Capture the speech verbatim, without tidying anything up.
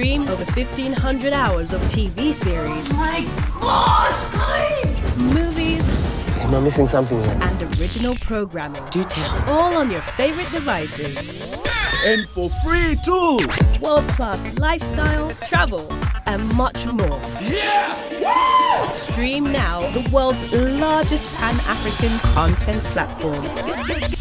stream over fifteen hundred hours of T V series. Oh my gosh, guys! Movies. Am I missing something here? And original programming. Do tell. All on your favorite devices. And for free too! World-class lifestyle, travel, and much more. Yeah! Woo! Stream now, the world's largest Pan-African content platform.